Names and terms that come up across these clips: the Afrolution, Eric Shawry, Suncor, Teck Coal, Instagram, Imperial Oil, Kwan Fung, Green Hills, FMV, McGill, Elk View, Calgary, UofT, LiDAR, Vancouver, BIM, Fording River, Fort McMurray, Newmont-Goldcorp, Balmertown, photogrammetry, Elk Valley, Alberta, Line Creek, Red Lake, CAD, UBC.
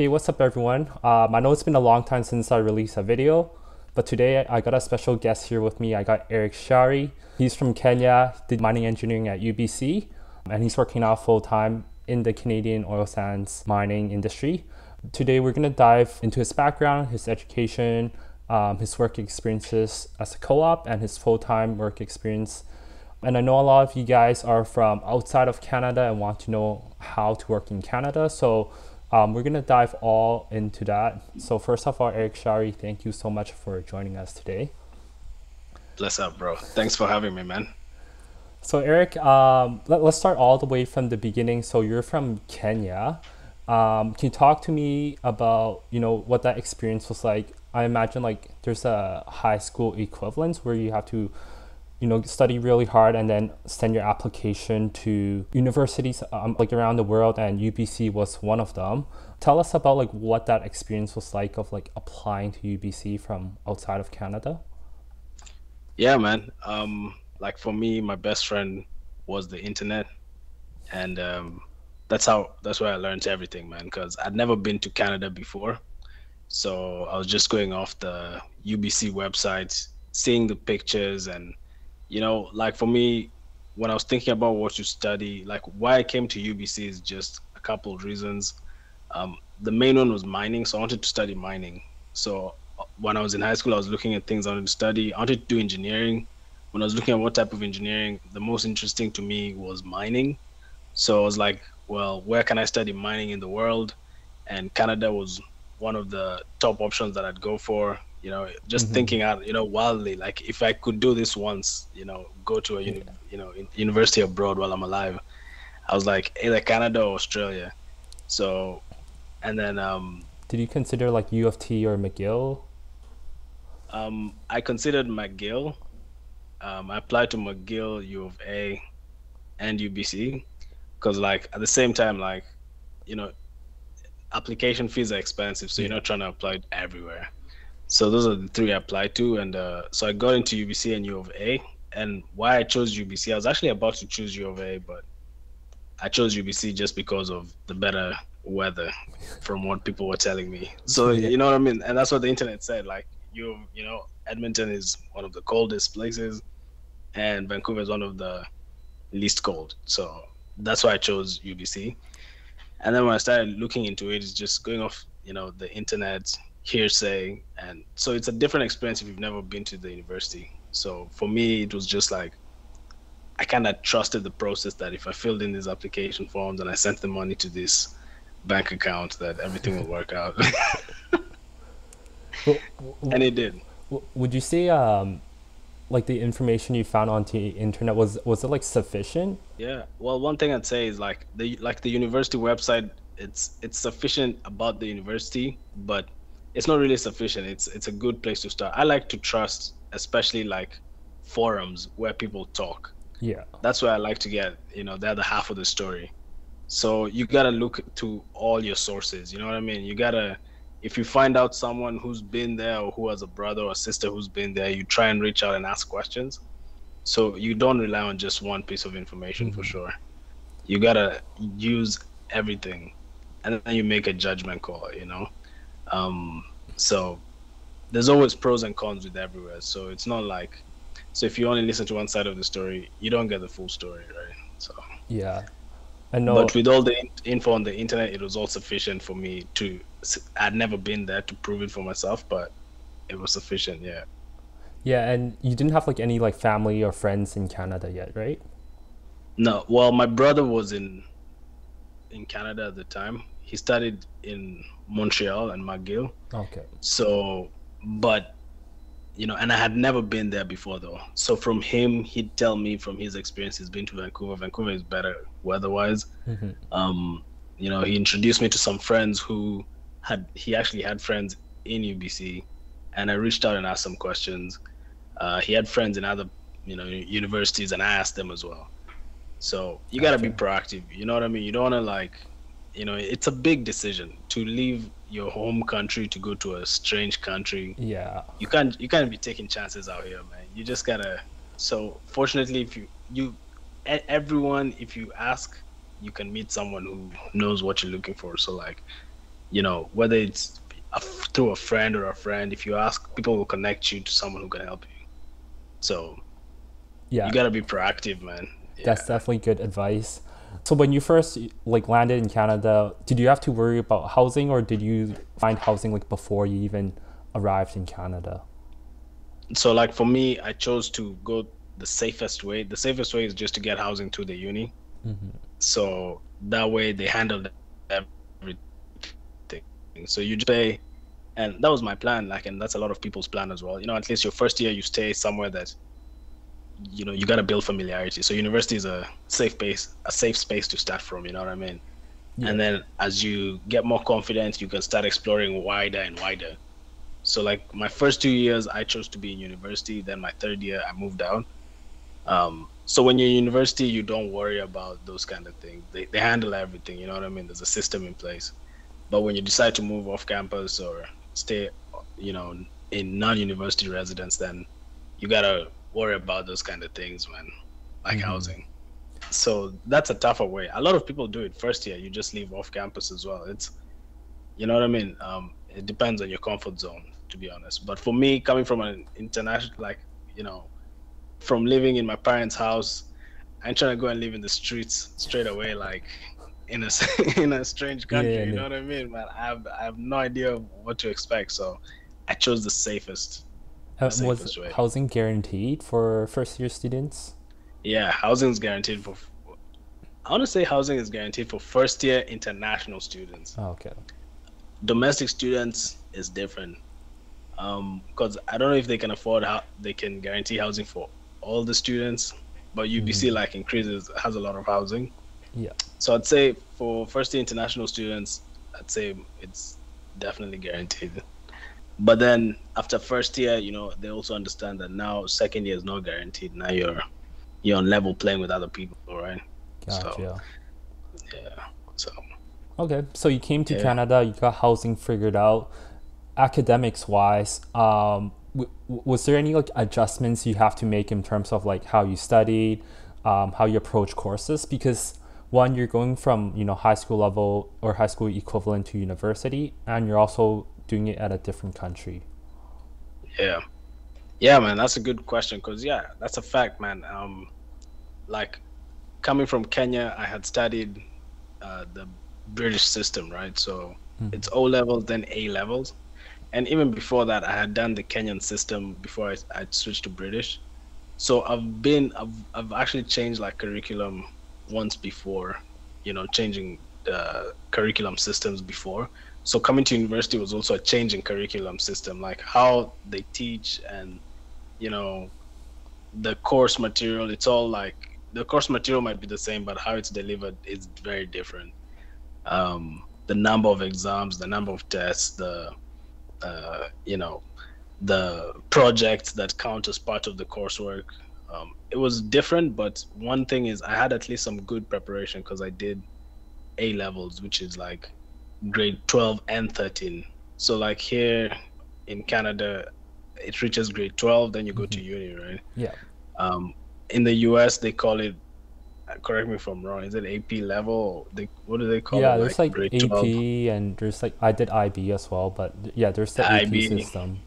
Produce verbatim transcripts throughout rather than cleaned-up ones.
Hey, what's up everyone? Um, I know it's been a long time since I released a video, but today I got a special guest here with me. I got Eric Shawry. He's from Kenya, did mining engineering at U B C, and he's working now full-time in the Canadian oil sands mining industry. Today we're going to dive into his background, his education, um, his work experiences as a co-op, and his full-time work experience. And I know a lot of you guys are from outside of Canada and want to know how to work in Canada, so um, we're going to dive all into that. So first of all, Eric Shawry, thank you so much for joining us today. Bless up, bro. Thanks for having me, man. So Eric, um, let, let's start all the way from the beginning. So you're from Kenya. Um, can you talk to me about, you know, what that experience was like? I imagine like there's a high school equivalence where you have to you know, study really hard and then send your application to universities um, like around the world, and U B C was one of them. Tell us about like what that experience was like of like applying to U B C from outside of Canada. Yeah, man. Um, like for me, my best friend was the internet, and um, that's how, that's where I learned everything, man, because I'd never been to Canada before. So I was just going off the U B C website, seeing the pictures, and you know, like for me, when I was thinking about what to study, like why I came to U B C is just a couple of reasons. Um, the main one was mining, so I wanted to study mining. So when I was in high school, I was looking at things I wanted to study. I wanted to do engineering. When I was looking at what type of engineering, the most interesting to me was mining. So I was like, well, where can I study mining in the world? And Canada was one of the top options that I'd go for. You know, just mm-hmm. thinking out, you know, wildly, like if I could do this once, you know, go to a, uni yeah. you know, in university abroad while I'm alive, I was like either Canada or Australia. So, and then, um, did you consider like U of T or McGill? Um, I considered McGill. Um, I applied to McGill, U of A and U B C. Cause like at the same time, like, you know, application fees are expensive. So yeah. you're not trying to apply everywhere. So those are the three I applied to, and uh, so I got into U B C and U of A. And why I chose U B C, I was actually about to choose U of A, but I chose U B C just because of the better weather, from what people were telling me. So yeah. you know what I mean, and that's what the internet said. Like you, you know, Edmonton is one of the coldest places, and Vancouver is one of the least cold. So that's why I chose U B C. And then when I started looking into it, it's just going off, you know, the internet, hearsay, and so it's a different experience if you've never been to the university. So for me, it was just like I kind of trusted the process that if I filled in these application forms and I sent the money to this bank account, that everything will work out. well, well, and it did. Well, would you say um like the information you found on the internet was was it like sufficient? Yeah, well, one thing I'd say is like the like the university website, it's it's sufficient about the university, but it's not really sufficient. It's it's a good place to start. I like to trust, especially like forums where people talk. Yeah, that's where I like to get, you know, they're the half of the story. So you gotta look to all your sources. You know what I mean? You gotta, if you find out someone who's been there or who has a brother or sister who's been there, you try and reach out and ask questions. So you don't rely on just one piece of information. Mm-hmm. For sure. You gotta use everything, and then you make a judgment call, you know? Um, so there's always pros and cons with everywhere. So it's not like, so if you only listen to one side of the story, you don't get the full story, right? So yeah, I know. But with all the in info on the internet, it was all sufficient for me to, I'd never been there to prove it for myself, but it was sufficient. Yeah. Yeah. And you didn't have like any like family or friends in Canada yet, right? No. Well, my brother was in, in Canada at the time. He studied in Montreal and McGill. Okay. So, but, you know, and I had never been there before though. So from him, he'd tell me from his experience, he's been to Vancouver. Vancouver is better weather-wise. Mm-hmm. Um, you know, he introduced me to some friends who had, he actually had friends in U B C, and I reached out and asked some questions. Uh, he had friends in other, you know, universities, and I asked them as well. So you gotta okay. be proactive. You know what I mean? You don't wanna like, you know, it's a big decision to leave your home country to go to a strange country. Yeah, you can't you can't be taking chances out here, man. You just gotta. So fortunately, if you you everyone, if you ask, you can meet someone who knows what you're looking for. So like, you know, whether it's a, through a friend or a friend, if you ask, people will connect you to someone who can help you. So yeah, you gotta be proactive, man. Yeah. That's definitely good advice. So when you first like landed in Canada, did you have to worry about housing, or did you find housing like before you even arrived in Canada? So like for me, I chose to go the safest way. The safest way is just to get housing through the uni. Mm-hmm. So that way they handle everything. So you just stay, and that was my plan. Like, and that's a lot of people's plan as well. You know, at least your first year, you stay somewhere that, you know, you got to build familiarity. So university is a safe base, a safe space to start from, you know what I mean? Yeah. And then as you get more confident, you can start exploring wider and wider. So like my first two years, I chose to be in university. Then my third year, I moved out. Um, so when you're in university, you don't worry about those kind of things. They, they handle everything, you know what I mean? There's a system in place. But when you decide to move off campus or stay, you know, in non-university residence, then you got to worry about those kind of things, man, like mm-hmm. housing. So that's a tougher way. A lot of people do it first year. You just leave off campus as well. It's, you know what I mean? Um, it depends on your comfort zone, to be honest. But for me, coming from an international, like, you know, from living in my parents' house, I'm trying to go and live in the streets straight away, like in a, in a strange country, yeah, yeah, you know yeah. what I mean, man? I have, I have no idea what to expect. So I chose the safest. Was housing guaranteed for first year students? Yeah, housing is guaranteed for, I want to say housing is guaranteed for first year international students. Oh, okay. Domestic students is different. Um, because I don't know if they can afford how they can guarantee housing for all the students, but U B C mm-hmm. like increases, has a lot of housing. Yeah. So I'd say for first year international students, I'd say it's definitely guaranteed. But then after first year, you know, they also understand that now second year is not guaranteed. Now you're you're on level playing with other people, right? Gotcha. So, yeah. So. Okay, so you came to yeah. Canada. You got housing figured out. Academics wise, um, w was there any like adjustments you have to make in terms of like how you studied, um, how you approach courses? Because one, you're going from, you know, high school level or high school equivalent to university, and you're also doing it at a different country. Yeah, yeah, man, that's a good question, because yeah, that's a fact, man. Um, like coming from Kenya, I had studied uh, the British system, right? So mm. it's O levels then A levels, and even before that, I had done the Kenyan system before I, I switched to British. So I've been, I've, I've actually changed like curriculum once before, you know, changing the curriculum systems before. So coming to university was also a change in curriculum system, like how they teach and, you know, the course material. It's all like the course material might be the same, but how it's delivered is very different. Um, the number of exams, the number of tests, the, uh, you know, the projects that count as part of the coursework. Um, it was different, but one thing is I had at least some good preparation, because I did A levels, which is like grade twelve and thirteen. So like here in Canada, it reaches grade twelve, then you go mm-hmm. to uni, right? Yeah. Um, in the U S, they call it, correct me if I'm wrong, is it A P level? They, what do they call yeah, it? Yeah, there's like, like A P twelve? And there's like, I did I B as well, but yeah, there's the I B A P system.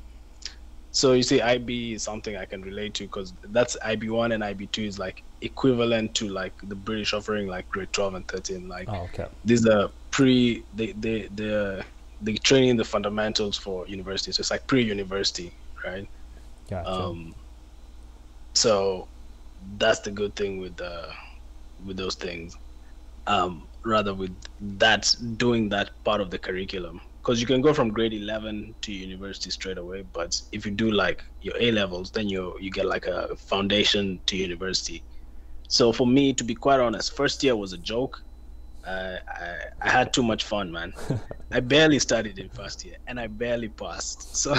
So you see, I B is something I can relate to, because that's I B one and I B two is like equivalent to like the British offering, like grade twelve and thirteen. Like oh, okay. these are pre, they, they, they're, they're training the fundamentals for university. So it's like pre-university, right? Gotcha. Um, so that's the good thing with, uh, with those things, um, rather with that, doing that part of the curriculum. Because you can go from grade eleven to university straight away, but if you do like your A levels, then you you get like a foundation to university. So for me, to be quite honest, first year was a joke. Uh, I I had too much fun, man. I barely studied in first year, and I barely passed. So,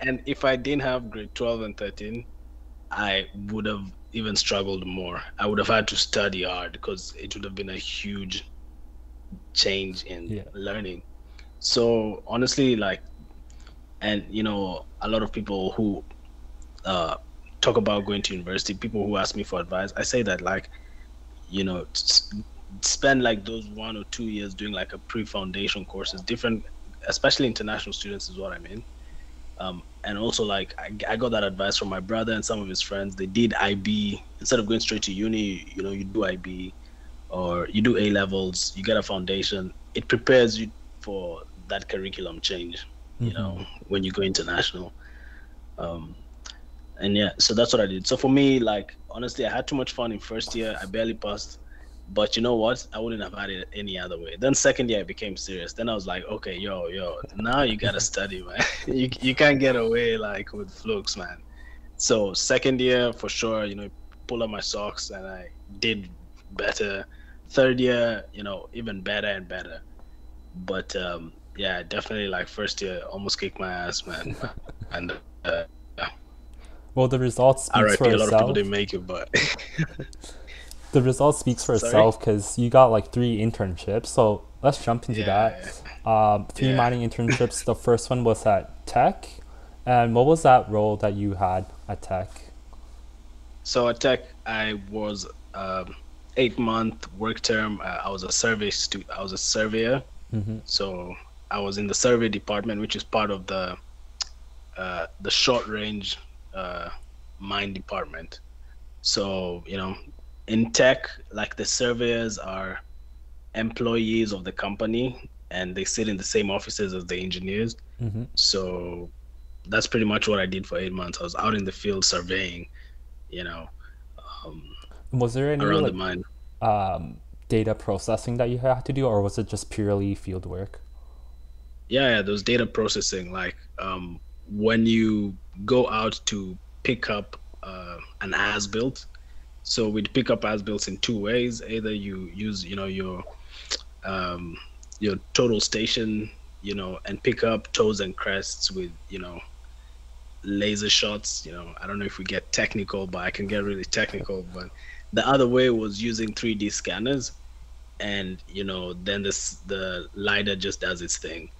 and if I didn't have grade twelve and thirteen, I would have even struggled more. I would have had to study hard, because it would have been a huge change in yeah. learning. So honestly, like, and you know, a lot of people who uh talk about going to university, people who ask me for advice, I say that, like, you know, spend like those one or two years doing like a pre-foundation courses, different, especially international students is what I mean. Um, and also like I, I got that advice from my brother and some of his friends. They did I B instead of going straight to uni. You know, you do I B or you do A levels, you get a foundation. It prepares you for that curriculum change, you mm-hmm. know, when you go international. Um, and yeah, so that's what I did. So for me, like, honestly, I had too much fun in first year. I barely passed. But you know what? I wouldn't have had it any other way. Then second year, I became serious. Then I was like, okay, yo, yo, now you got to study, man. you you can't get away, like, with flukes, man. So second year, for sure, you know, pull up my socks, and I did better. Third year, you know, even better and better. But, um, yeah, definitely, like, first year, almost kicked my ass, man. and, uh, yeah. Well, the results speak for itself. A lot of people didn't make it, but... The result speaks for Sorry? itself, because you got like three internships. So let's jump into yeah. that. Um, three yeah. mining internships. The first one was at Teck. And what was that role that you had at Teck? So at Teck, I was um, eight month work term. Uh, I was a survey stu- I was a surveyor. Mm-hmm. So I was in the survey department, which is part of the uh, the short range uh, mine department. So you know. In Teck, like the surveyors are employees of the company and they sit in the same offices as the engineers. Mm-hmm. So that's pretty much what I did for eight months. I was out in the field surveying, you know, um, was there any around like, the mine. Um, data processing that you had to do, or was it just purely field work? Yeah, yeah, there was data processing. Like um, when you go out to pick up uh, an as-built, so we'd pick up as-built in two ways. Either you use, you know, your um, your total station, you know, and pick up toes and crests with, you know, laser shots. You know, I don't know if we get technical, but I can get really technical. But the other way was using three D scanners, and you know, then this the LiDAR just does its thing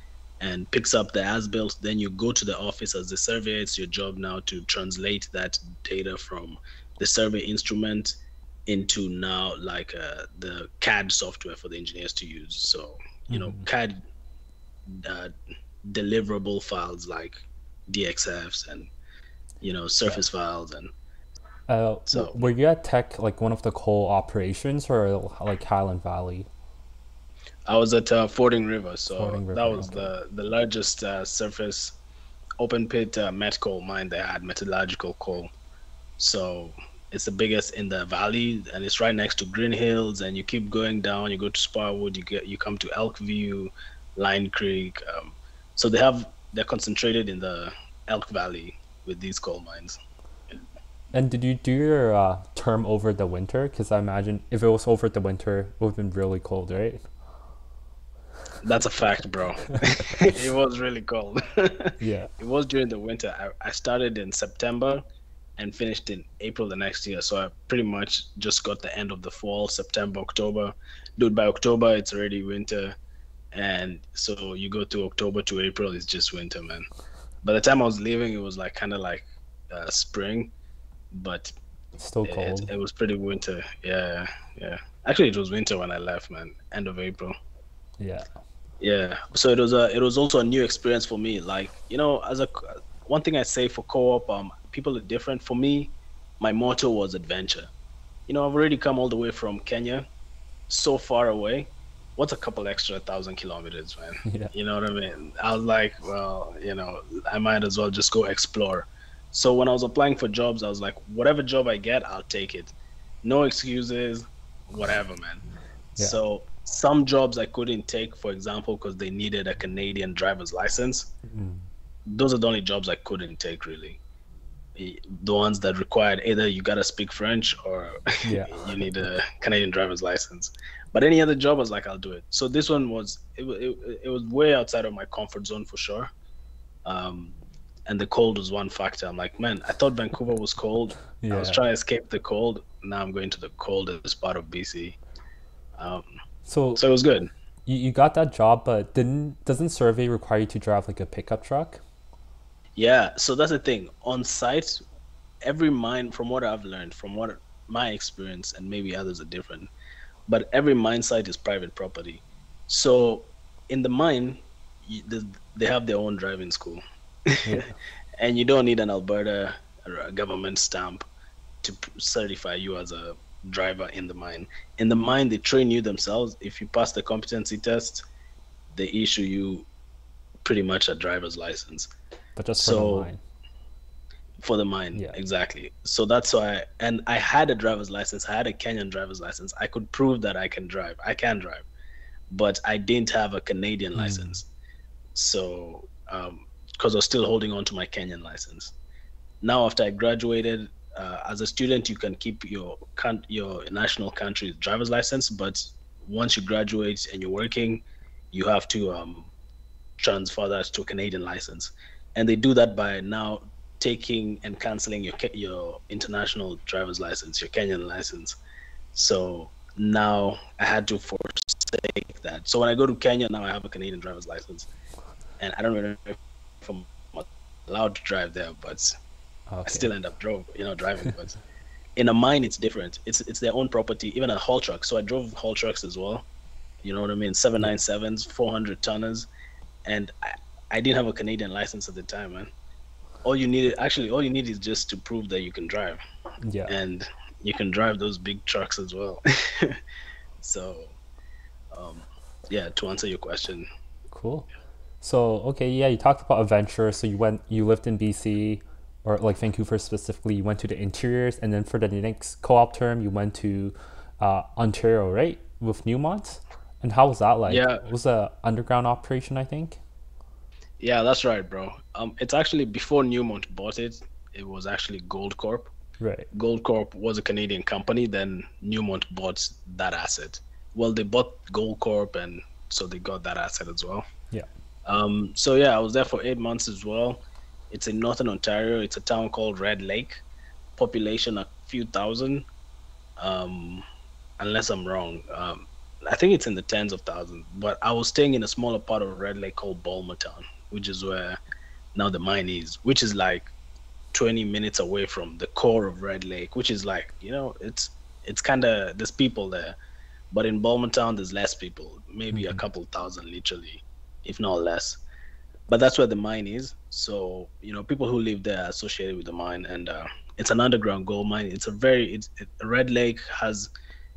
and picks up the as-built. Then you go to the office as the surveyor. It's your job now to translate that data from the survey instrument into now like uh, the C A D software for the engineers to use. So, you mm-hmm. know, C A D uh, deliverable files like D X Fs and, you know, surface yeah. files. And uh, so were you at Teck, like one of the coal operations or like Highland Valley? I was at uh, Fording River. So Fording River, that was okay. the, the largest uh, surface open pit uh, met coal mine they had, metallurgical coal. So it's the biggest in the valley, and it's right next to Green Hills. And you keep going down. You go to Sparwood. You get you come to Elk View, Line Creek. Um, so they have they're concentrated in the Elk Valley with these coal mines. And did you do your uh, term over the winter? Because I imagine if it was over the winter, it would have been really cold, right? That's a fact, bro. It was really cold. Yeah. It was during the winter. I, I started in September and finished in April the next year. So I pretty much just got the end of the fall, September, October. Dude, by October, it's already winter. And so you go to October to April, it's just winter, man. By the time I was leaving, it was like kind of like uh, spring, but still cold. It, it was pretty winter. Yeah, yeah. Actually, it was winter when I left, man. End of April. Yeah. Yeah. So it was a, it was also a new experience for me. Like, you know, as a one thing I say for co-op, um, people are different. For me, my motto was adventure. You know, I've already come all the way from Kenya, so far away. What's a couple extra thousand kilometers, man? Yeah. You know what I mean? I was like, well, you know, I might as well just go explore. So when I was applying for jobs, I was like, whatever job I get, I'll take it. No excuses, whatever, man. Yeah. So some jobs I couldn't take, for example, because they needed a Canadian driver's license. Mm. Those are the only jobs I couldn't take, really. The ones that required either you gotta speak French or yeah. you need a Canadian driver's license. But any other job, I was like, I'll do it. So this one was it, it, it was way outside of my comfort zone for sure. Um, and the cold was one factor. I'm like, man, I thought Vancouver was cold. Yeah. I was trying to escape the cold. Now I'm going to the coldest part of B C. Um, so so it was good. You you got that job, but didn't doesn't survey require you to drive like a pickup truck? Yeah, so that's the thing. On site, every mine, from what I've learned, from what my experience, and maybe others are different, but every mine site is private property. So in the mine, you, the, they have their own driving school. Yeah. And you don't need an Alberta government stamp to certify you as a driver in the mine. In the mine, they train you themselves. If you pass the competency test, they issue you pretty much a driver's license. But just so, for the mine. For the mine, yeah. Exactly. So that's why, I, and I had a driver's license. I had a Kenyan driver's license. I could prove that I can drive. I can drive, but I didn't have a Canadian mm. license. So, um, because I was still holding on to my Kenyan license. Now, after I graduated, uh, as a student, you can keep your your national country's driver's license, but once you graduate and you're working, you have to um, transfer that to a Canadian license. And they do that by now taking and canceling your your international driver's license, your Kenyan license. So now I had to forsake that. So when I go to Kenya, now I have a Canadian driver's license. And I don't really know if I'm allowed to drive there, but okay. I still end up drove, you know, driving. But in a mine, it's different. It's it's their own property, even a haul truck. So I drove haul trucks as well. You know what I mean? seven ninety-sevens, four hundred tonners. And I, I didn't have a Canadian license at the time, man. All you need, actually, all you need is just to prove that you can drive. Yeah. And you can drive those big trucks as well. So, um, yeah, to answer your question. Cool. So, okay, yeah, you talked about adventure. So you went, you lived in B C, or like Vancouver specifically, you went to the interiors, and then for the next co-op term, you went to uh, Ontario, right? With Newmont? And how was that like? Yeah. It was an underground operation, I think. Yeah, that's right, bro. Um, it's actually before Newmont bought it, it was actually Goldcorp. Right. Goldcorp was a Canadian company. Then Newmont bought that asset. Well, they bought Goldcorp, and so they got that asset as well. Yeah. Um. So yeah, I was there for eight months as well. It's in northern Ontario. It's a town called Red Lake. Population a few thousand. Um, unless I'm wrong. Um, I think it's in the tens of thousands. But I was staying in a smaller part of Red Lake called Balmertown, which is where now the mine is, which is like twenty minutes away from the core of Red Lake, which is like, you know, it's it's kind of, there's people there, but in Balmertown, there's less people, maybe mm-hmm. a couple thousand, literally, if not less. But that's where the mine is. So, you know, people who live there are associated with the mine, and uh, it's an underground gold mine. It's a very, it's, it, Red Lake has,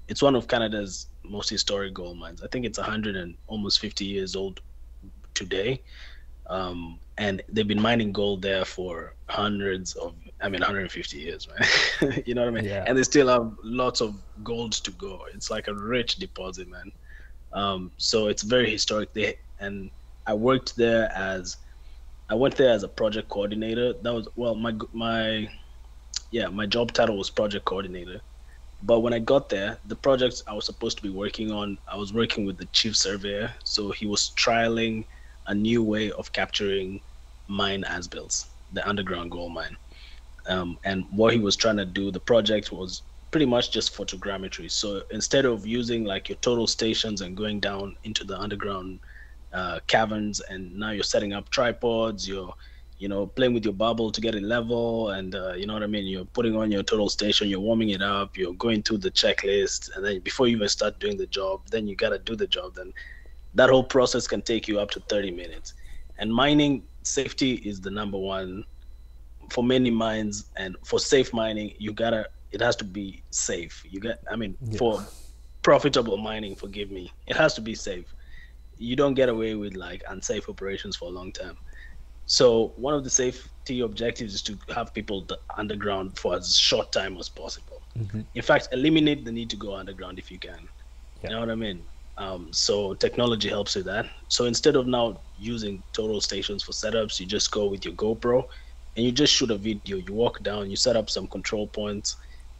it's one of Canada's most historic gold mines. I think it's a hundred and almost fifty years old today. Um, and they've been mining gold there for hundreds of, I mean, a hundred and fifty years, man. You know what I mean? Yeah. And they still have lots of gold to go. It's like a rich deposit, man. Um, so it's very historic. They, and I worked there as, I went there as a project coordinator. That was, well, my, my, yeah, my job title was project coordinator. But when I got there, the projects I was supposed to be working on, I was working with the chief surveyor. So he was trialing a new way of capturing mine as-bills, the underground gold mine. Um, and what he was trying to do, the project was pretty much just photogrammetry. So instead of using like your total stations and going down into the underground uh, caverns, and now you're setting up tripods, you're, you know, playing with your bubble to get it level, and uh, you know what I mean? You're putting on your total station, you're warming it up, you're going through the checklist, and then before you even start doing the job, then you gotta do the job then. That whole process can take you up to thirty minutes. And mining safety is the number one for many mines, and for safe mining, you gotta, it has to be safe. You got, I mean, yeah. For profitable mining, forgive me, it has to be safe. You don't get away with like unsafe operations for a long time. So one of the safety objectives is to have people underground for as short time as possible. Mm-hmm. In fact, eliminate the need to go underground if you can. Yeah. You know what I mean? Um, so technology helps with that. So instead of now using total stations for setups, you just go with your GoPro and you just shoot a video. You walk down, you set up some control points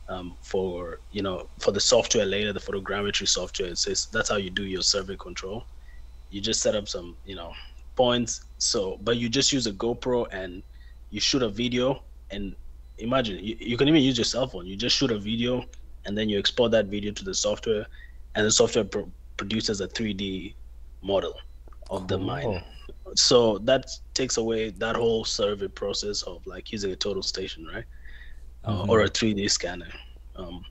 um, for, you know, for the software later, the photogrammetry software. It says that's how you do your survey control. You just set up some, you know, points. So, but you just use a GoPro and you shoot a video, and imagine you, you can even use your cell phone. You just shoot a video and then you export that video to the software, and the software pro produces a three D model of the mine. Oh. So that takes away that whole survey process of like using a total station, right? Mm-hmm. uh, or a three D scanner. Um,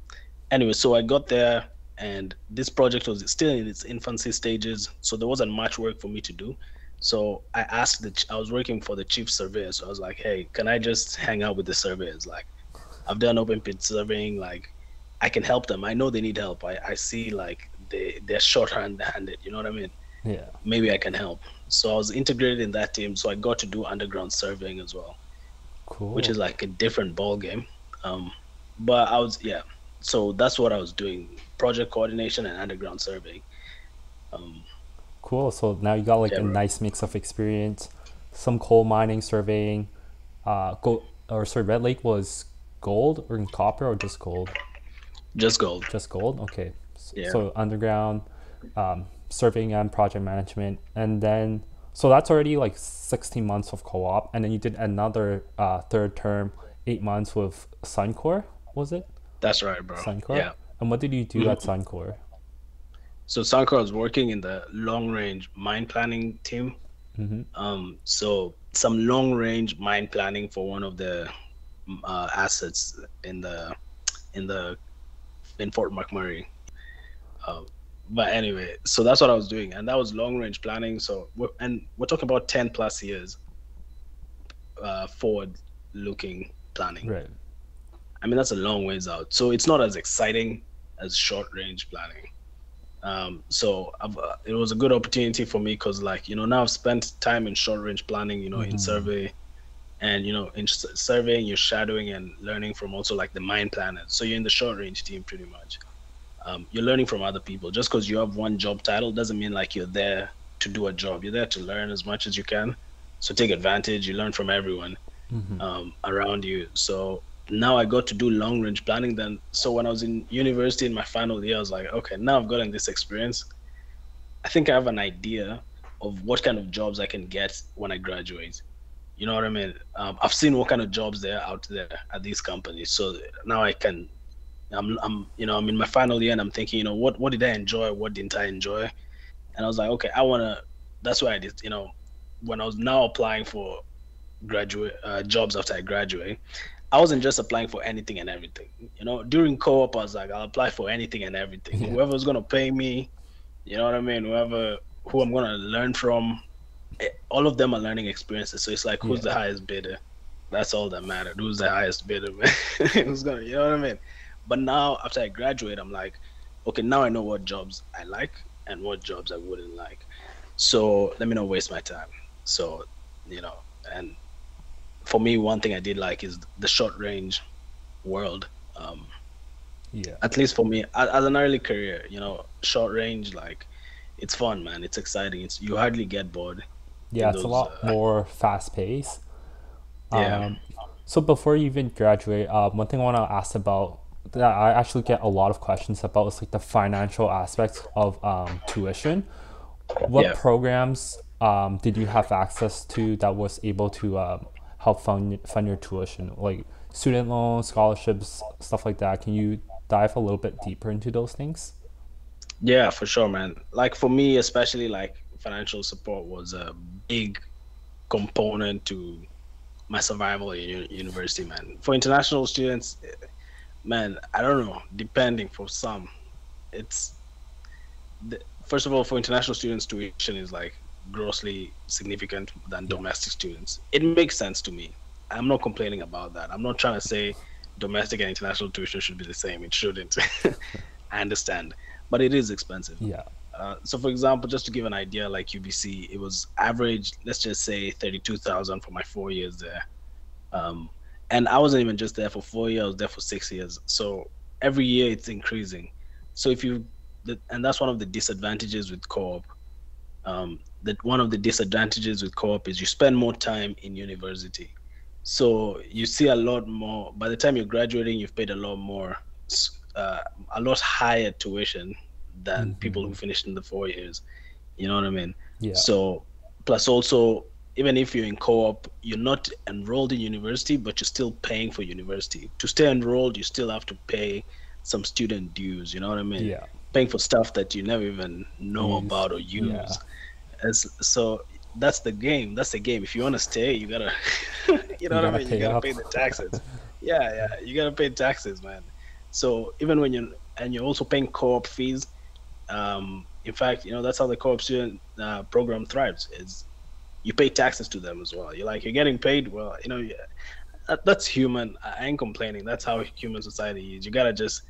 anyway, so I got there, and this project was still in its infancy stages, so there wasn't much work for me to do. So I asked the, I was working for the chief surveyor, so I was like, hey, can I just hang out with the surveyors? Like, I've done open pit surveying, like, I can help them. I know they need help. I, I see, like, they, they're short-handed, you know what I mean? Yeah. Maybe I can help. So I was integrated in that team, so I got to do underground surveying as well. Cool. Which is like a different ball game. Um, but I was, yeah, so that's what I was doing, project coordination and underground surveying. Um, Cool. So now you got like yeah, a right. nice mix of experience, some coal mining, surveying, uh, gold, or sorry, Red Lake was gold or in copper or just gold? Just gold. Just gold. Okay. So, yeah. so underground, um, surveying and project management. And then, so that's already like sixteen months of co-op. And then you did another uh, third term, eight months with Suncor, was it? That's right, bro. Suncor. Yeah. And what did you do mm-hmm. at Suncor? So Suncor was working in the long-range mine planning team. Mm-hmm. Um, so some long-range mine planning for one of the uh, assets in the in the in Fort McMurray. Uh, but anyway, so that's what I was doing, and that was long-range planning. So we're, and we're talking about ten plus years uh, forward-looking planning. Right. I mean, that's a long ways out. So it's not as exciting as short-range planning. Um, so I've, uh, it was a good opportunity for me because, like, you know, now I've spent time in short-range planning, you know, mm-hmm. in survey, and, you know, in surveying, you're shadowing and learning from also like the mine planners. So you're in the short-range team pretty much. Um, you're learning from other people. Just because you have one job title doesn't mean like you're there to do a job. You're there to learn as much as you can. So take advantage. You learn from everyone mm-hmm. um, around you. So now I got to do long range planning then. So when I was in university in my final year, I was like, okay, now I've gotten this experience. I think I have an idea of what kind of jobs I can get when I graduate. You know what I mean? Um, I've seen what kind of jobs there are out there at these companies. So now I can, I'm, I'm, you know, I'm in my final year and I'm thinking, you know, what, what did I enjoy? What didn't I enjoy? And I was like, okay, I want to, that's why I did, you know, when I was now applying for graduate uh, jobs after I graduate, I wasn't just applying for anything and everything. You know, during co-op, I was like, I'll apply for anything and everything. Yeah. Whoever's going to pay me, you know what I mean? Whoever, who I'm going to learn from, it, all of them are learning experiences. So it's like, who's yeah. the highest bidder? That's all that mattered. Who's the highest bidder, man? Who's gonna, you know what I mean? But now, after I graduate, I'm like, okay, now I know what jobs I like and what jobs I wouldn't like. So let me not waste my time. So, you know, and... for me, one thing I did like is the short range world. Um, yeah. At least for me, as, as an early career, you know, short range, like, it's fun, man. It's exciting. It's you hardly get bored. Yeah, it's those, a lot uh, more fast paced. Um, yeah. So before you even graduate, uh, one thing I want to ask about that I actually get a lot of questions about is like the financial aspects of um, tuition. What yeah. programs um, did you have access to that was able to um, help fund, fund your tuition, like student loans, scholarships, stuff like that? Can you dive a little bit deeper into those things? Yeah, for sure, man. Like for me, especially, like financial support was a big component to my survival in university, man. For international students, man, I don't know, depending for some, it's, the, first of all, for international students, tuition is like grossly significant than domestic students. It makes sense to me. I'm not complaining about that. I'm not trying to say domestic and international tuition should be the same. It shouldn't. I understand, but it is expensive. Yeah. Uh, so for example, just to give an idea, like U B C, it was average, let's just say thirty-two thousand for my four years there. Um, and I wasn't even just there for four years, I was there for six years. So every year it's increasing. So if you, and that's one of the disadvantages with co-op. Um, that one of the disadvantages with co-op is you spend more time in university. So you see a lot more, by the time you're graduating, you've paid a lot more, uh, a lot higher tuition than mm-hmm. people who finished in the four years. You know what I mean? Yeah. So plus also, even if you're in co-op, you're not enrolled in university, but you're still paying for university. To stay enrolled, you still have to pay some student dues. You know what I mean? Yeah. Paying for stuff that you never even know use. about or use. Yeah. As, so that's the game. That's the game. If you want to stay, you gotta, you know you what I mean? You gotta up. pay the taxes. yeah, yeah. You gotta pay taxes, man. So even when you're and you're also paying co-op fees. Um, in fact, you know, that's how the co-op student uh, program thrives, is you pay taxes to them as well. You're like, you're getting paid. Well, you know, yeah, that, that's human. I ain't complaining. That's how human society is. You got to just,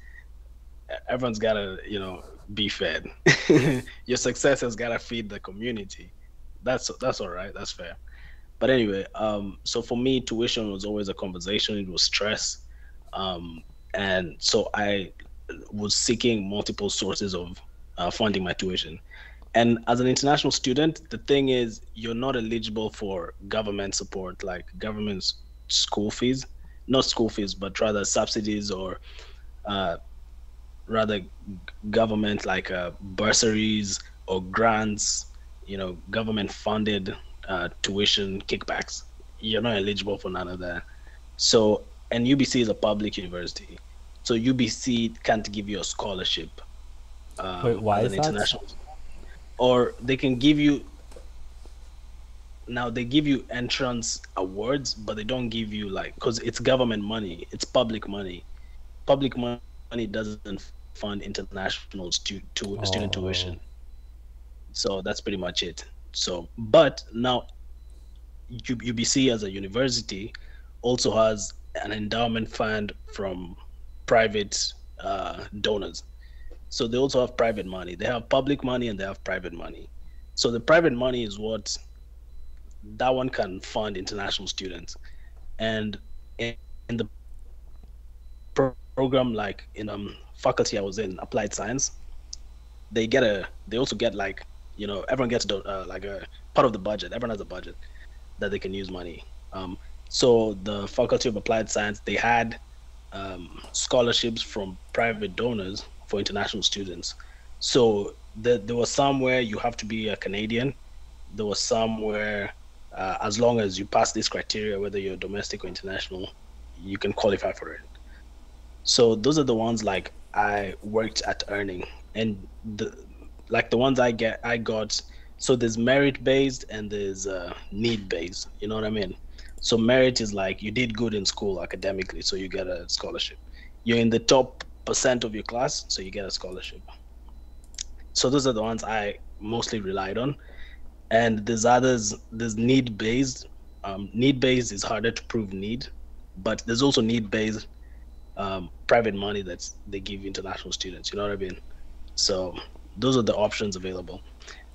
everyone's got to, you know, be fed. Your success has got to feed the community. That's, that's all right. That's fair. But anyway, um, so for me, tuition was always a conversation. It was stress. Um, and so I was seeking multiple sources of uh, funding my tuition. And as an international student, the thing is, you're not eligible for government support, like government school fees, not school fees, but rather subsidies, or uh, rather government like uh, bursaries or grants, you know, government funded uh, tuition kickbacks. You're not eligible for none of that. So, and U B C is a public university, so U B C can't give you a scholarship. Um, Wait, why is that? Or they can give you, now they give you entrance awards, but they don't give you, like, because it's government money, it's public money. Public money doesn't fund international stu to oh. student tuition. So that's pretty much it. So, but now U B C as a university also has an endowment fund from private uh, donors. So they also have private money. They have public money and they have private money. So the private money is what that one can fund international students. And in, in the pro program, like in um faculty I was in, applied science, they get a, they also get like, you know, everyone gets uh, like a part of the budget. Everyone has a budget that they can use money. Um, so the faculty of applied science, they had um, scholarships from private donors for international students. So the, there was some where you have to be a Canadian. There was some where uh, as long as you pass this criteria, whether you're domestic or international, you can qualify for it. So those are the ones like I worked at earning, and the, like the ones I get, I got, so there's merit based and there's uh, need based, you know what I mean? So merit is like you did good in school academically, so you get a scholarship. You're in the top percent of your class, so you get a scholarship. So those are the ones I mostly relied on. And there's others, there's need-based. Um, need-based is harder to prove need, but there's also need-based um, private money that they give international students, you know what I mean? So those are the options available.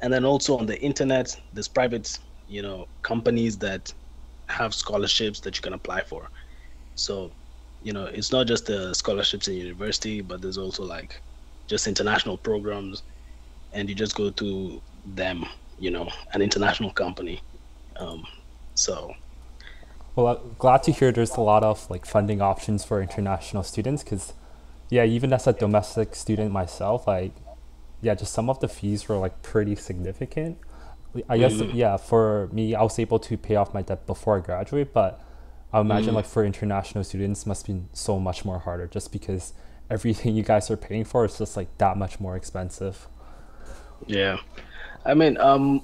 And then also on the internet, there's private, you know, companies that have scholarships that you can apply for. So, you know, it's not just the scholarships in university, but there's also like just international programs, and you just go to them, you know, an international company. Um, so. Well, I'm glad to hear there's a lot of like funding options for international students, because yeah, even as a domestic student myself, like, yeah, just some of the fees were like pretty significant. I guess, mm. yeah, for me, I was able to pay off my debt before I graduate, but I imagine mm. like for international students must be so much more harder, just because everything you guys are paying for is just like that much more expensive. Yeah, I mean, um,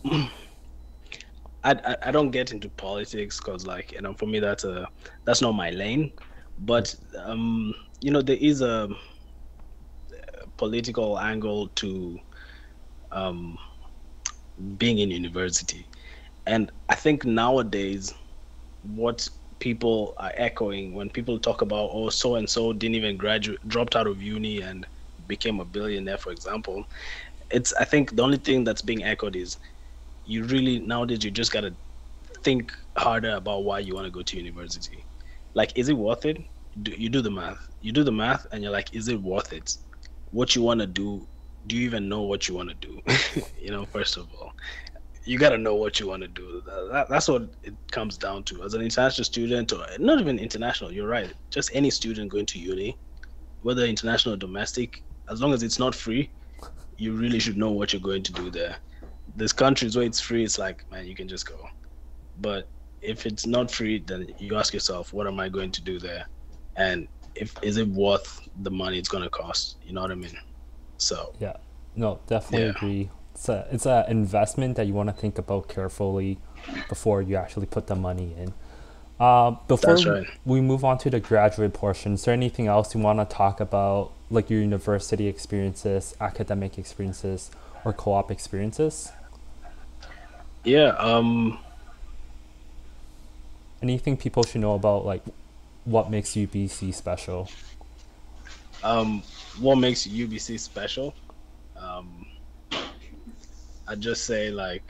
I, I, I don't get into politics because, like, you know, for me that's a that's not my lane. But um, you know, there is a political angle to um, being in university, and I think nowadays what people are echoing when people talk about, oh, so and so didn't even graduate, dropped out of uni and became a billionaire, for example. It's, I think the only thing that's being echoed is you really nowadays you just gotta think harder about why you want to go to university. Like, is it worth it? Do you do the math? You do the math, and you're like, is it worth it? What you want to do? Do you even know what you want to do? You know, first of all. You got to know what you want to do. That, that's what it comes down to. As an international student, or not even international, you're right. Just any student going to uni, whether international or domestic, as long as it's not free, you really should know what you're going to do there. There's countries where it's free, it's like, man, you can just go. But if it's not free, then you ask yourself, what am I going to do there? And if is it worth the money it's going to cost? You know what I mean? So yeah, no, definitely yeah. agree. It's a, it's an investment that you want to think about carefully before you actually put the money in. Uh, before That's right. we move on to the graduate portion, is there anything else you want to talk about, like your university experiences, academic experiences, or co-op experiences? Yeah. Um, anything people should know about, like, what makes U B C special? Um, what makes U B C special? Um, I'd just say, like,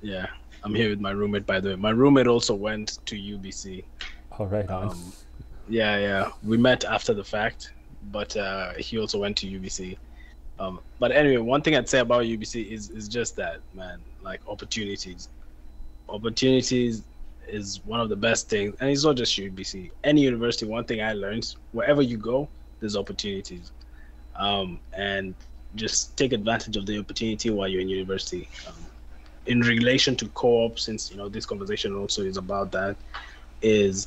yeah. I'm here with my roommate, by the way. My roommate also went to U B C. All right. Um, yeah, yeah. We met after the fact, but uh, he also went to U B C. Um, but anyway, one thing I'd say about U B C is is just that, man, like opportunities. Opportunities is one of the best things. And it's not just U B C. Any university, one thing I learned, wherever you go, there's opportunities. Um, and just take advantage of the opportunity while you're in university. Um, in relation to co-op, since you know this conversation also is about that, is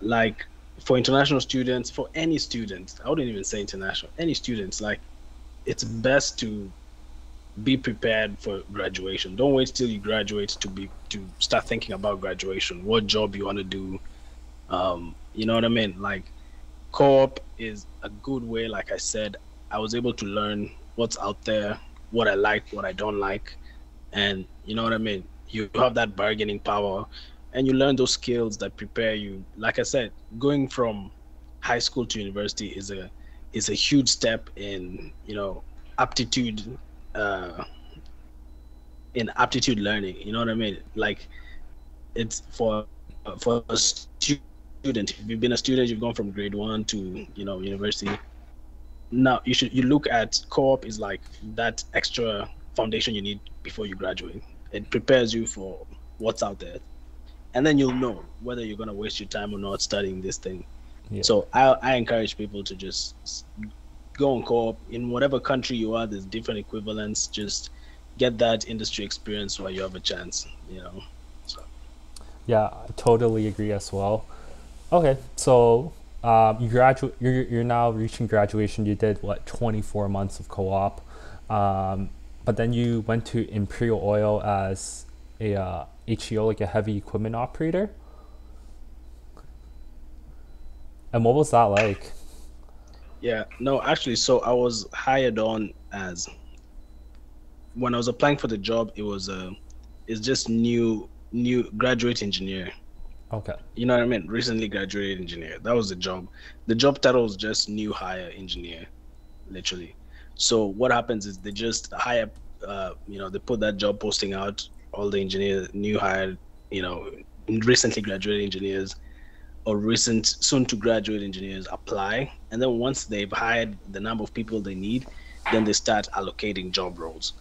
like for international students, for any students, I wouldn't even say international, any students, like it's best to be prepared for graduation. Don't wait till you graduate to be to start thinking about graduation, what job you want to do. Um you know what I mean? Like co-op is a good way. Like I said, I was able to learn what's out there, what I like, what I don't like. And you know what I mean? You have that bargaining power and you learn those skills that prepare you. Like I said, going from high school to university is a is a huge step in, you know, aptitude, uh, in aptitude learning. You know what I mean? Like it's for, for a student, if you've been a student, you've gone from grade one to, you know, university. Now you should, you look at co-op is like that extra foundation you need before you graduate. It prepares you for what's out there, and then you'll know whether you're going to waste your time or not studying this thing. Yeah. So I, I encourage people to just go and co-op in whatever country you are. There's different equivalents. Just get that industry experience while you have a chance, you know. So yeah, I totally agree as well. Okay, so um you graduate, you're, you're now reaching graduation. You did what, twenty-four months of co-op, um but then you went to Imperial Oil as a uh, H E O, like a heavy equipment operator. And what was that like? Yeah, no, actually, so I was hired on as, when I was applying for the job, it was a, it's just new, new graduate engineer. Okay. You know what I mean? Recently graduated engineer. That was the job. The job title was just new hire engineer, literally. So what happens is they just hire, uh, you know, they put that job posting out, all the engineers, new hired, you know, recently graduated engineers or recent, soon to graduate engineers apply. And then once they've hired the number of people they need, then they start allocating job roles.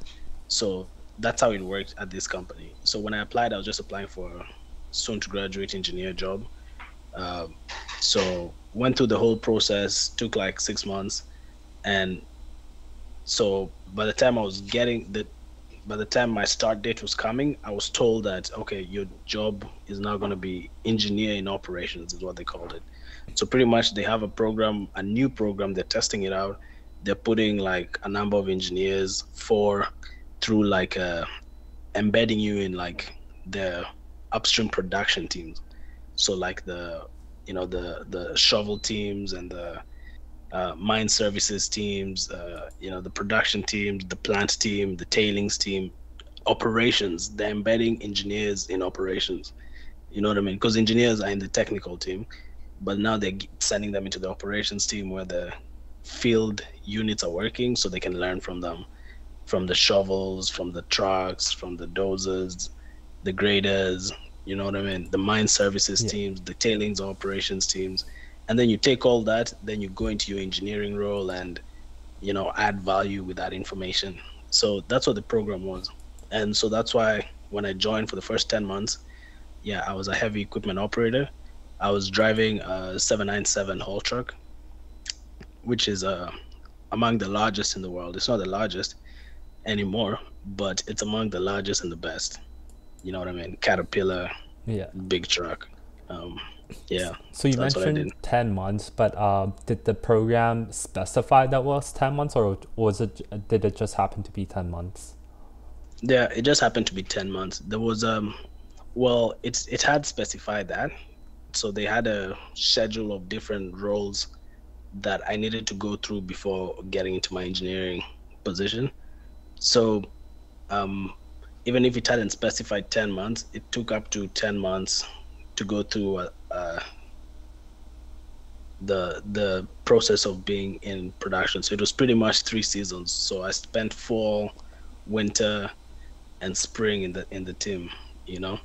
So that's how it worked at this company. So when I applied, I was just applying for a soon to graduate engineer job. Uh, so went through the whole process, took like six months and so by the time I was getting the, by the time my start date was coming, I was told that, okay, your job is now going to be engineer in operations is what they called it. So pretty much they have a program, a new program, they're testing it out. They're putting like a number of engineers for through like uh, embedding you in like the upstream production teams. So like the, you know, the, the shovel teams and the, Uh, mine services teams, uh, you know, the production teams, the plant team, the tailings team, operations, they're embedding engineers in operations. You know what I mean? Because engineers are in the technical team, but now they're sending them into the operations team where the field units are working so they can learn from them, from the shovels, from the trucks, from the dozers, the graders, you know what I mean? The mine services yeah. teams, the tailings operations teams. And then you take all that, then you go into your engineering role and, you know, add value with that information. So that's what the program was. And so that's why when I joined for the first ten months, yeah, I was a heavy equipment operator. I was driving a seven ninety-seven haul truck, which is uh, among the largest in the world. It's not the largest anymore, but it's among the largest and the best. You know what I mean? Caterpillar, yeah, big truck. Um, yeah. So you mentioned ten months, but uh, did the program specify that was ten months or was it, did it just happen to be ten months? Yeah, it just happened to be ten months. There was, um, Well, it's it had specified that. So they had a schedule of different roles that I needed to go through before getting into my engineering position. So um, even if it hadn't specified ten months, it took up to ten months to go through a, a, the the process of being in production. So it was pretty much three seasons. So I spent fall, winter, and spring in the in the team, you know.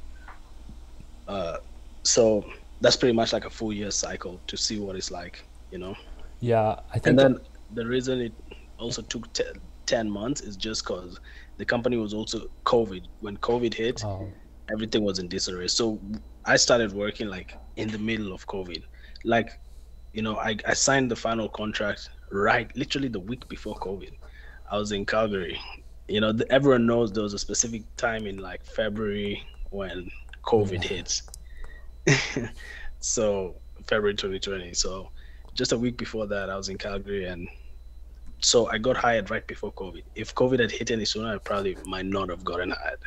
Uh, so that's pretty much like a full year cycle to see what it's like, you know. Yeah, I think. And then the reason it also took t ten months is just because the company was also COVID. When COVID hit, oh. everything was in disarray. So I started working like in the middle of COVID. Like, you know, I, I signed the final contract right, literally the week before COVID. I was in Calgary. You know, the, everyone knows there was a specific time in like February when COVID yeah. hits. So February twenty twenty. So just a week before that, I was in Calgary, and so I got hired right before COVID. If COVID had hit any sooner, I probably might not have gotten hired.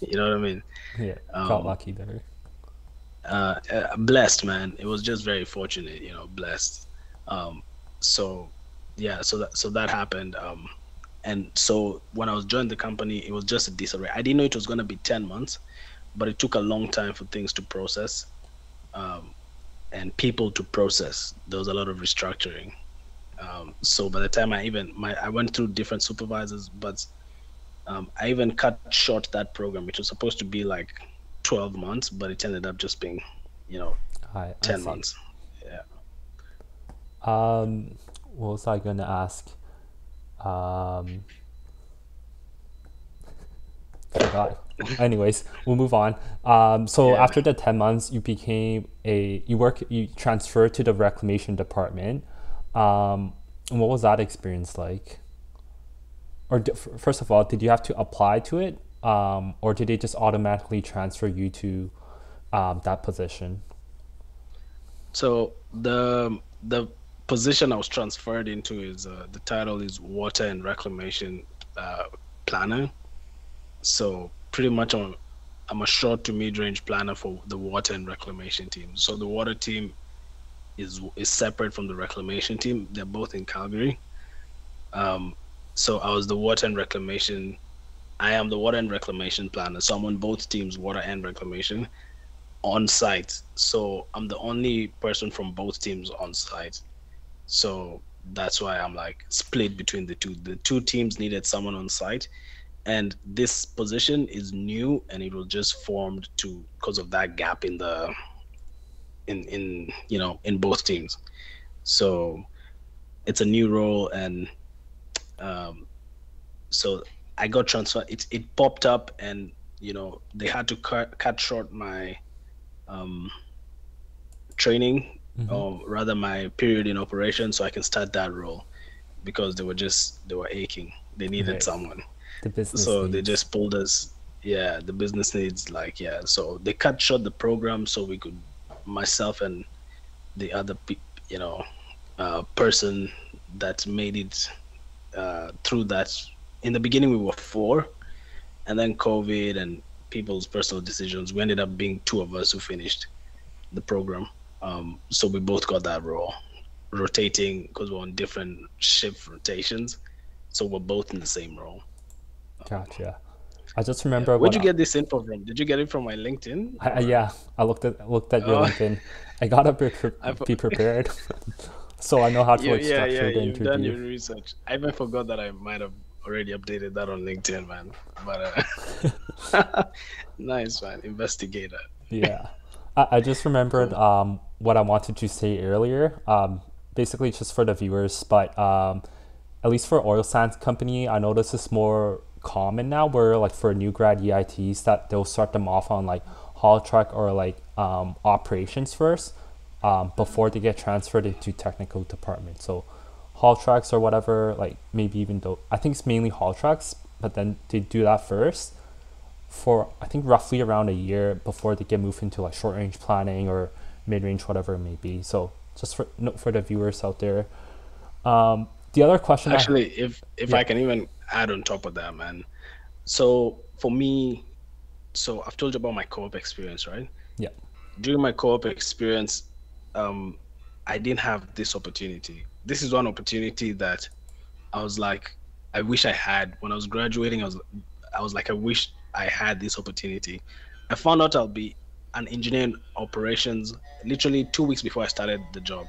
You know what I mean? Yeah, got um, lucky there. Uh, uh, blessed, man. It was just very fortunate, you know, blessed. Um, so, yeah, so that so that happened. Um, and so when I was joined the company, it was just a disarray. I didn't know it was going to be ten months, but it took a long time for things to process, um, and people to process. There was a lot of restructuring. Um, so by the time I even, my, I went through different supervisors, but um, I even cut short that program, which was supposed to be like twelve months, but it ended up just being, you know, I, ten I months. Yeah. Um, what was I going to ask? Um, forgot. Anyways, we'll move on. Um, so yeah. After the ten months, you became a, you work, you transferred to the reclamation department. Um, and what was that experience like? Or first of all, did you have to apply to it, um, or did they just automatically transfer you to um, that position? So the the position I was transferred into is uh, the title is Water and Reclamation uh, Planner. So pretty much on, I'm a short to mid-range planner for the water and reclamation team. So the water team is is separate from the reclamation team. They're both in Calgary. Um, so I was the water and reclamation, I am the water and reclamation planner. So I'm on both teams, water and reclamation, on site. So I'm the only person from both teams on site. So that's why I'm like split between the two. The two teams needed someone on site, and this position is new, and it was just formed to because of that gap in the in in you know in both teams. So it's a new role, and um so I got transferred. It it popped up, and you know they had to cut cut short my um training, mm-hmm. or rather my period in operation, so I can start that role, because they were just they were aching. They needed right. someone. The business so needs. They just pulled us. Yeah, the business needs, like, yeah. So they cut short the program so we could, myself and the other, you know, uh, person that made it uh, through that. In the beginning, we were four, and then COVID and people's personal decisions, we ended up being two of us who finished the program. Um, so we both got that role, rotating, because we're on different shift rotations. So we're both in the same role. Gotcha. I just remember. Yeah. Where'd you I, get this info from? Did you get it from my LinkedIn? I, I, yeah, I looked at looked at your oh. LinkedIn. I gotta be, pre I be prepared, so I know how to you, like, yeah, structure yeah, the interview. Yeah, yeah, you've done your research. I even forgot that I might have already updated that on LinkedIn, man. But uh, nice, man. Investigator. Yeah, I, I just remembered um, what I wanted to say earlier. Um, basically, just for the viewers, but um, at least for oil sands company, I noticed it's more common now, where like for new grad E I Ts that they'll start them off on like haul truck or like um, operations first, um, before they get transferred into technical department. So haul trucks or whatever, like maybe even though I think it's mainly haul trucks, but then they do that first for I think roughly around a year before they get moved into like short range planning or mid range, whatever it may be. So just for note for the viewers out there. Um, the other question actually, I, if if yeah. I can even add on top of that, man. So for me, so I've told you about my co-op experience, right? Yeah. During my co-op experience, um, I didn't have this opportunity. This is one opportunity that I was like, I wish I had. When I was graduating, I was, I was like, I wish I had this opportunity. I found out I'll be an engineer in operations literally two weeks before I started the job.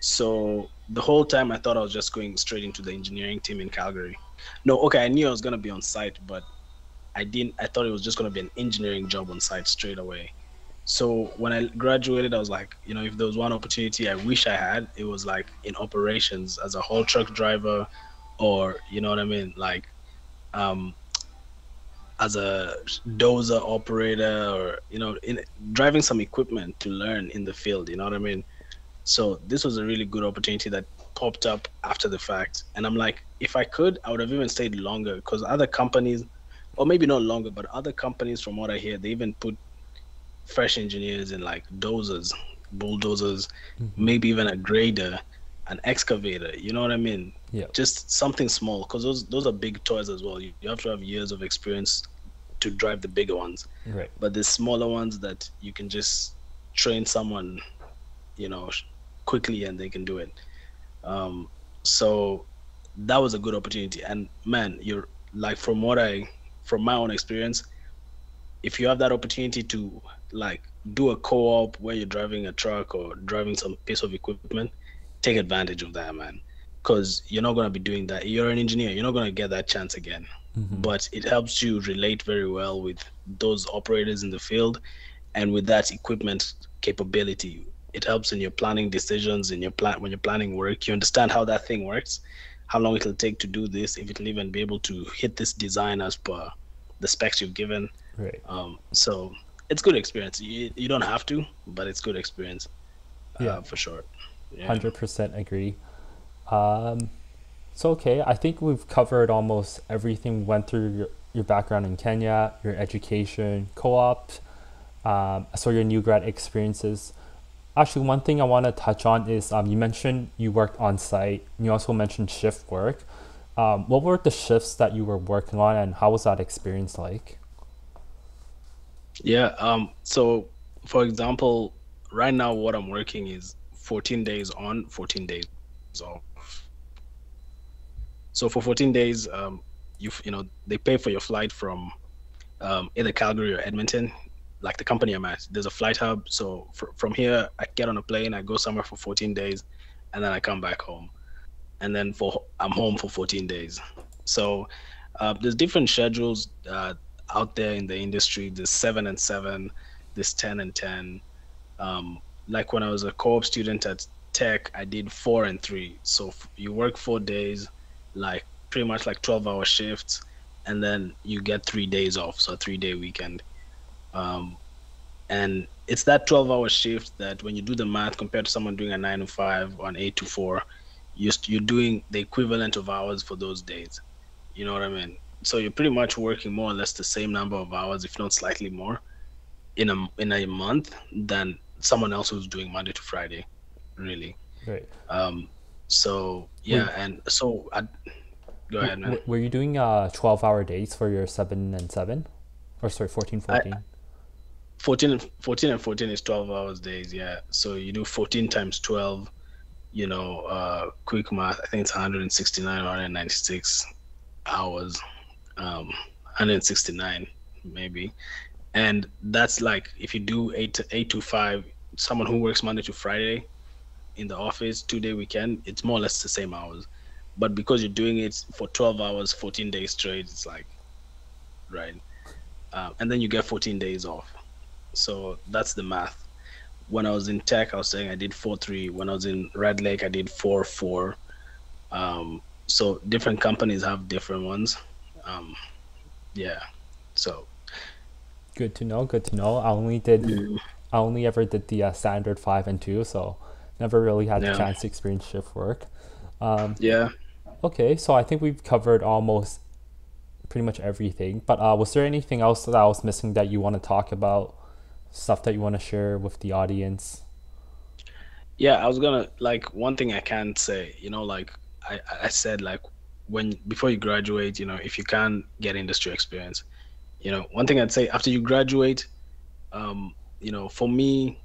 So the whole time I thought I was just going straight into the engineering team in Calgary. No, okay, I knew I was gonna be on site, but I didn't, I thought it was just gonna be an engineering job on site straight away. So when I graduated, I was like, you know, if there was one opportunity I wish I had, it was like in operations as a haul truck driver, or, you know what I mean? Like, um, as a dozer operator, or, you know, in driving some equipment to learn in the field, you know what I mean? So this was a really good opportunity that popped up after the fact. And I'm like, if I could, I would have even stayed longer, because other companies, or maybe not longer, but other companies, from what I hear, they even put fresh engineers in, like dozers, bulldozers, mm-hmm. maybe even a grader, an excavator, you know what I mean? Yeah. Just something small, because those, those are big toys as well. You, you have to have years of experience to drive the bigger ones. Right. But the smaller ones that you can just train someone, you know, quickly, and they can do it. Um, so that was a good opportunity. And man, you're like, from what I, from my own experience, if you have that opportunity to like do a co-op where you're driving a truck or driving some piece of equipment, take advantage of that, man. Cause you're not going to be doing that. You're an engineer. You're not going to get that chance again, mm-hmm. but it helps you relate very well with those operators in the field and with that equipment capability. It helps in your planning decisions, in your plan, when you're planning work, you understand how that thing works, how long it'll take to do this, if it'll even be able to hit this design as per the specs you've given. Right. Um, so it's good experience. You, you don't have to, but it's good experience. Yeah, uh, for sure. Yeah. one hundred percent agree. Um, so, okay, I think we've covered almost everything. Went through your, your background in Kenya, your education, co-op, um, so your new grad experiences. Actually, one thing I want to touch on is um, you mentioned you worked on site. You also mentioned shift work. Um, what were the shifts that you were working on, and how was that experience like? Yeah. Um, so, for example, right now what I'm working is fourteen days on, fourteen days off. So for fourteen days, um, you you know they pay for your flight from um, either Calgary or Edmonton. Like the company I'm at, there's a flight hub. So fr from here, I get on a plane, I go somewhere for fourteen days, and then I come back home. And then for I'm home for fourteen days. So uh, there's different schedules uh, out there in the industry. There's seven and seven, there's ten and ten. Um, like when I was a co-op student at Tech, I did four and three. So you work four days, like pretty much like twelve hour shifts, and then you get three days off. So a three day weekend. Um, and it's that twelve hour shift that when you do the math compared to someone doing a nine to five or an eight to four, you're, you're doing the equivalent of hours for those days. You know what I mean? So you're pretty much working more or less the same number of hours, if not slightly more, in a, in a month than someone else who's doing Monday to Friday, really. Right. Um, so yeah. Wait. And so I, go ahead, man. Were you doing, uh, twelve hour days for your seven and seven, or sorry, fourteen, fourteen? I, fourteen and fourteen is twelve hours days. Yeah. So you do fourteen times twelve, you know, uh, quick math, I think it's one hundred sixty-nine or one hundred ninety-six hours, um, one hundred sixty-nine maybe. And that's like, if you do eight to eight to five, someone who works Monday to Friday in the office, two day weekend, it's more or less the same hours, but because you're doing it for twelve hours, fourteen days straight, it's like, right. Uh, and then you get fourteen days off. So that's the math. When I was in Tech, I was saying I did four three. When I was in Red Lake, I did four four. Um, so different companies have different ones. Um, yeah. So good to know. Good to know. I only did. Mm. I only ever did the uh, standard five and two. So never really had yeah. the chance to experience shift work. Um, yeah. Okay. So I think we've covered almost pretty much everything. But uh, was there anything else that I was missing that you want to talk about? Stuff that you want to share with the audience? Yeah, I was gonna, like, one thing I can say, you know, like I, I said, like when, before you graduate, you know, if you can get industry experience, you know, one thing I'd say after you graduate, um, you know, for me,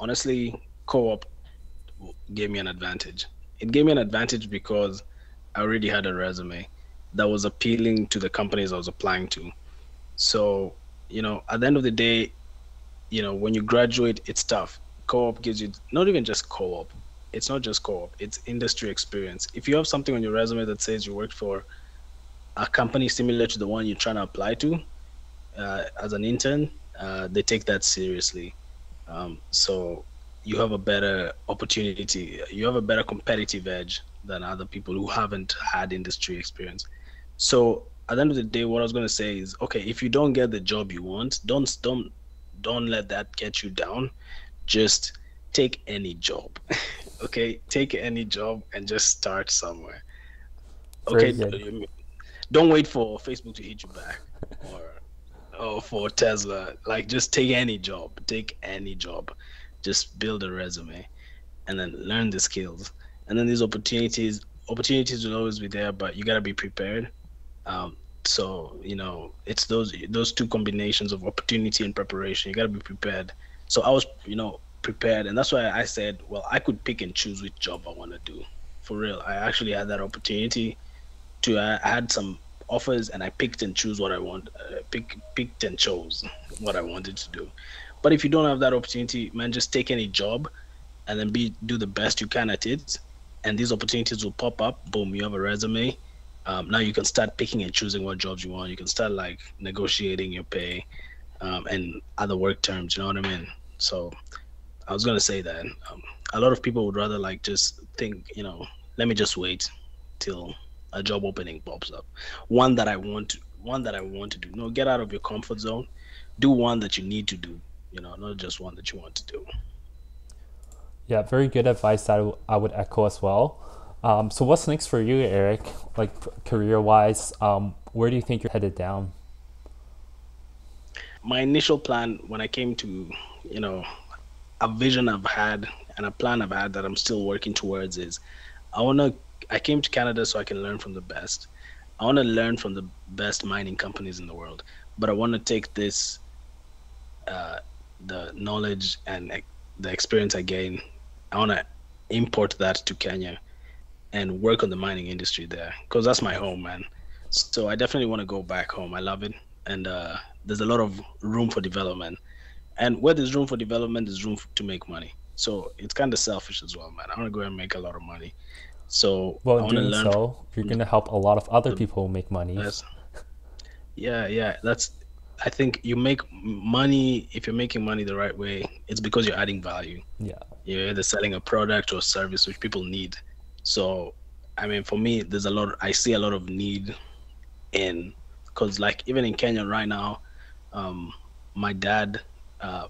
honestly, co-op gave me an advantage. It gave me an advantage because I already had a resume that was appealing to the companies I was applying to. So, you know, at the end of the day, you know, when you graduate, it's tough. Co-op gives you, not even just co-op, it's not just co-op, it's industry experience. If you have something on your resume that says you worked for a company similar to the one you're trying to apply to uh, as an intern, uh, they take that seriously. Um, so you have a better opportunity, you have a better competitive edge than other people who haven't had industry experience. So at the end of the day, what I was going to say is, okay, if you don't get the job you want, don't don't don't let that get you down. Just take any job. Okay, take any job and just start somewhere. Okay, don't, don't wait for Facebook to hit you back or, or for Tesla. Like, just take any job, take any job. Just build a resume and then learn the skills. And then these opportunities, opportunities will always be there, but you gotta be prepared. Um, so, you know, it's those those two combinations of opportunity and preparation. You gotta be prepared. So I was, you know, prepared, and that's why I said, well, I could pick and choose which job I want to do. For real, I actually had that opportunity to. I had some offers, and I picked and choose what I want. Uh, pick, picked and chose what I wanted to do. But if you don't have that opportunity, man, just take any job, and then be do the best you can at it. And these opportunities will pop up. Boom, you have a resume. Um, now you can start picking and choosing what jobs you want. You can start like negotiating your pay um, and other work terms. You know what I mean? So I was going to say that um, a lot of people would rather like just think, you know, let me just wait till a job opening pops up. One that I want to, one that I want to do. No, get out of your comfort zone. Do one that you need to do, you know, not just one that you want to do. Yeah, very good advice that I would echo as well. Um, so what's next for you, Eric? Like career-wise, um, where do you think you're headed down? My initial plan when I came to, you know, a vision I've had and a plan I've had that I'm still working towards is I want to, I came to Canada so I can learn from the best. I want to learn from the best mining companies in the world, but I want to take this, uh, the knowledge and the experience I gain, I want to import that to Kenya and work on the mining industry there, because that's my home, man. So I definitely want to go back home. I love it. And uh, there's a lot of room for development. And where there's room for development, there's room to make money. So it's kind of selfish as well, man. I want to go and make a lot of money. So well, I want to learn. So you're going to help a lot of other people make money. Yes. Yeah, yeah. That's, I think you make money, if you're making money the right way, it's because you're adding value. Yeah. You're either selling a product or service which people need. So, I mean, for me, there's a lot, I see a lot of need in, because like even in Kenya right now, um, my dad uh,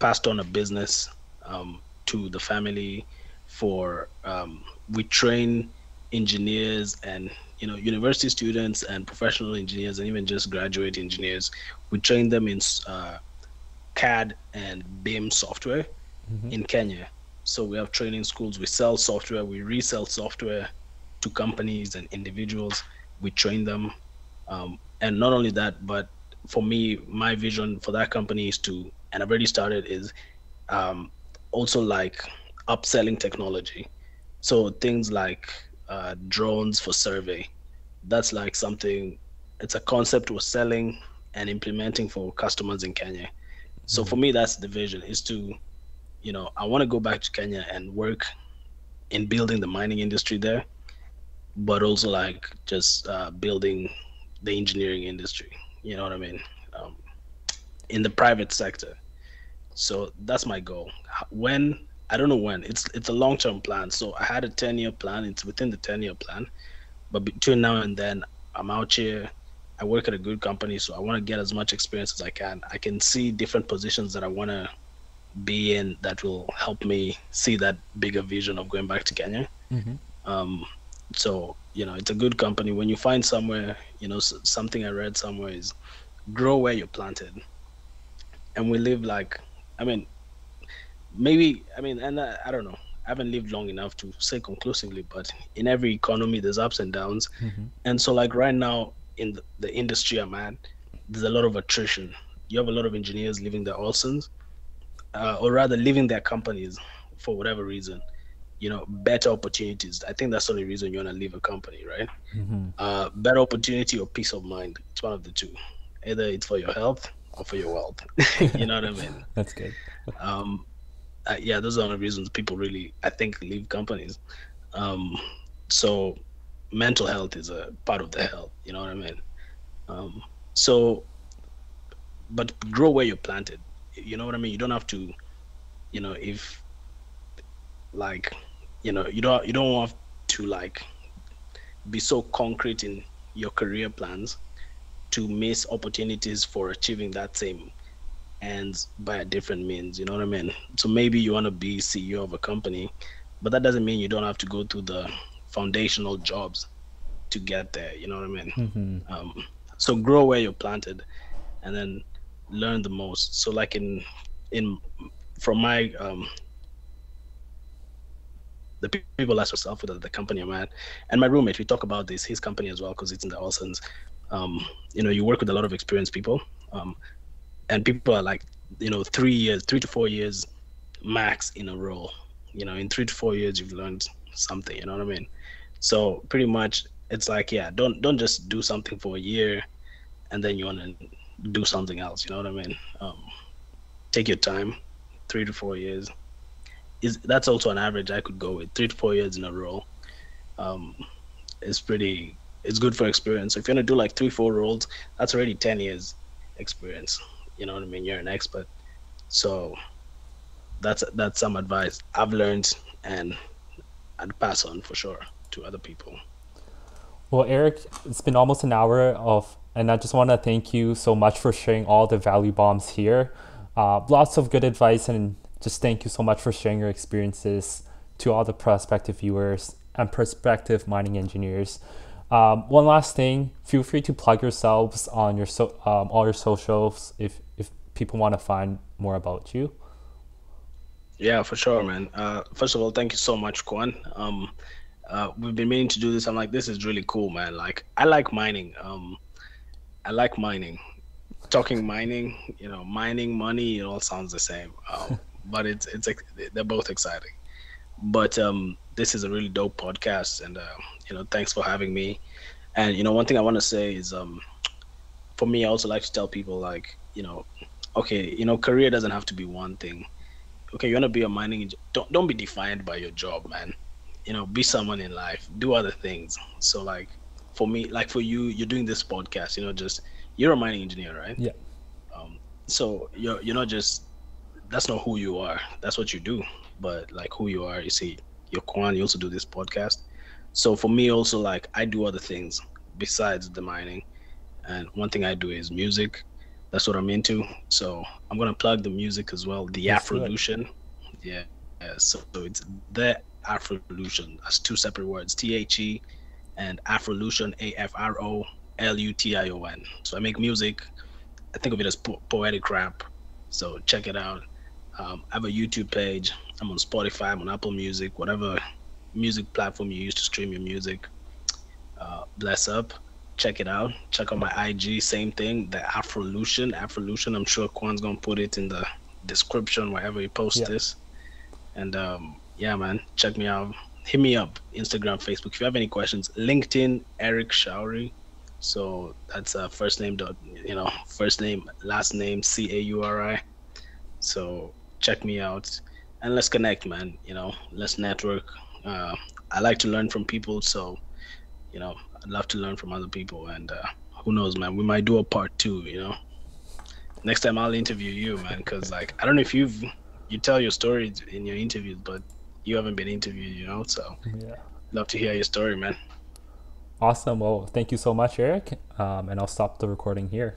passed on a business um, to the family for, um, we train engineers and, you know, university students and professional engineers and even just graduate engineers. We train them in uh, C A D and B I M software mm-hmm. in Kenya. So we have training schools, we sell software, we resell software to companies and individuals, we train them. Um, and not only that, but for me, my vision for that company is to, and I've already started, is um, also like upselling technology. So things like uh, drones for survey, that's like something, it's a concept we're selling and implementing for customers in Kenya. So for me, that's the vision, is to, you know, I want to go back to Kenya and work in building the mining industry there, but also like just uh, building the engineering industry, you know what I mean, um, in the private sector. So that's my goal. When, I don't know when, it's it's a long-term plan. So I had a ten-year plan, it's within the ten-year plan, but between now and then, I'm out here, I work at a good company, so I want to get as much experience as I can. I can see different positions that I want to be in that will help me see that bigger vision of going back to Kenya. Mm-hmm. Um, so, you know, it's a good company. When you find somewhere, you know, something I read somewhere is grow where you're planted. And we live like, I mean, maybe, I mean, and I, I don't know, I haven't lived long enough to say conclusively, but in every economy, there's ups and downs. Mm-hmm. And so like right now in the, the industry I'm at, there's a lot of attrition. You have a lot of engineers leaving their Olsons, uh, or rather leaving their companies for whatever reason, you know, better opportunities. I think that's the only reason you want to leave a company, right? Mm-hmm. Uh, better opportunity or peace of mind. It's one of the two. Either it's for your health or for your wealth. You know what I mean? That's good. Um, uh, yeah, those are the reasons people really, I think, leave companies. Um, so mental health is a part of the health. You know what I mean? Um, so, but grow where you're planted. You know what I mean? You don't have to, you know, if like, you know, you don't, you don't have to like be so concrete in your career plans to miss opportunities for achieving that same ends by a different means. You know what I mean? So maybe you want to be C E O of a company, but that doesn't mean you don't have to go through the foundational jobs to get there. You know what I mean? Mm-hmm. Um, so grow where you're planted and then learn the most. So like in, in from my, um, the people I myself with the company I'm at, and my roommate, we talk about this, his company as well, because it's in the Olsons. Um, you know, you work with a lot of experienced people, um, and people are like, you know, three years, three to four years max in a role. You know, in three to four years, you've learned something, you know what I mean? So pretty much it's like, yeah, don't, don't just do something for a year and then you want to do something else. You know what I mean? Um, take your time, three to four years is that's also an average I could go with. Three to four years in a role. Um, it's pretty, it's good for experience. So if you're going to do like three, four roles, that's already ten years experience. You know what I mean? You're an expert. So that's, that's some advice I've learned and I'd pass on for sure to other people. Well, Eric, it's been almost an hour of, and I just want to thank you so much for sharing all the value bombs here. Uh, lots of good advice, and just thank you so much for sharing your experiences to all the prospective viewers and prospective mining engineers. Um, one last thing, feel free to plug yourselves on your so, um, all your socials if, if people want to find more about you. Yeah, for sure, man. Uh, first of all, thank you so much, Kwan. Um, uh, we've been meaning to do this. I'm like, this is really cool, man. Like, I like mining. Um, I like mining. Talking mining, you know, mining, money, it all sounds the same. Um, but it's, it's they're both exciting. But um, this is a really dope podcast, and uh, you know, thanks for having me. And you know, one thing I want to say is, um, for me, I also like to tell people, like, you know, okay, you know, career doesn't have to be one thing. Okay, you want to be a mining, don't don't be defined by your job, man. You know, be someone in life, do other things. So like, for me, like for you, you're doing this podcast. You know, just you're a mining engineer, right? Yeah. Um, so you're you're not just that's not who you are. That's what you do. But like who you are, you see, you're Kwan, you also do this podcast. So for me also, like I do other things besides the mining. And one thing I do is music. That's what I'm into. So I'm going to plug the music as well. The Afrolution. Yeah. yeah. So, so it's the Afrolution. That's two separate words. T H E and Afrolution, A F R O L U T I O N. So I make music. I think of it as po poetic rap. So check it out. Um, I have a YouTube page. I'm on Spotify, I'm on Apple Music, whatever music platform you use to stream your music. Uh, bless up, check it out. Check out my I G, same thing, the Afrolution. Afrolution, I'm sure Kwan's going to put it in the description wherever you post yeah. this. And um, yeah, man, check me out. Hit me up, Instagram, Facebook. If you have any questions, LinkedIn, Eric Shawry. So that's uh, first name, dot, you know, first name, last name, C A U R I. So check me out. And let's connect, man. You know, let's network. Uh, I like to learn from people, so you know, I'd love to learn from other people. And uh, who knows, man? We might do a part two. You know, next time I'll interview you, man, because like I don't know if you've you tell your story in your interviews, but you haven't been interviewed, you know. So yeah, love to hear your story, man. Awesome. Well, thank you so much, Eric. Um, and I'll stop the recording here.